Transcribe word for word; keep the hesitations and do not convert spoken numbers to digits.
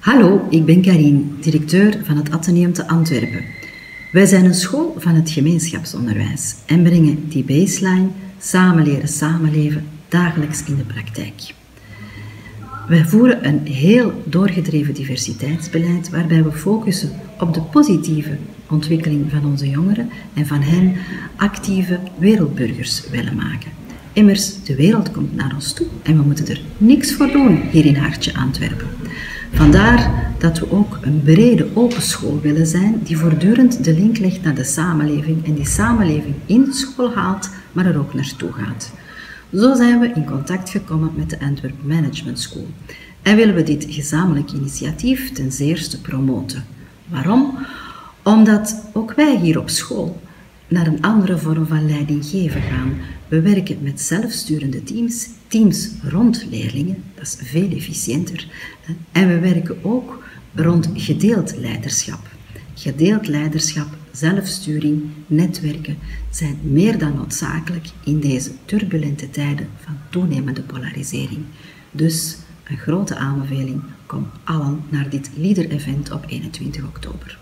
Hallo, ik ben Karin, directeur van het Atheneum te Antwerpen. Wij zijn een school van het gemeenschapsonderwijs en brengen die baseline samen leren samenleven dagelijks in de praktijk. Wij voeren een heel doorgedreven diversiteitsbeleid waarbij we focussen op de positieve ontwikkeling van onze jongeren en van hen actieve wereldburgers willen maken. Immers, de wereld komt naar ons toe en we moeten er niks voor doen hier in hartje Antwerpen. Vandaar dat we ook een brede open school willen zijn die voortdurend de link legt naar de samenleving en die samenleving in de school haalt, maar er ook naartoe gaat. Zo zijn we in contact gekomen met de Antwerp Management School en willen we dit gezamenlijk initiatief ten zeerste promoten. Waarom? Omdat ook wij hier op school naar een andere vorm van leidinggeven gaan. We werken met zelfsturende teams, teams rond leerlingen, dat is veel efficiënter. En we werken ook rond gedeeld leiderschap. Gedeeld leiderschap, zelfsturing, netwerken zijn meer dan noodzakelijk in deze turbulente tijden van toenemende polarisering. Dus een grote aanbeveling, kom allen naar dit leader-event op eenentwintig oktober.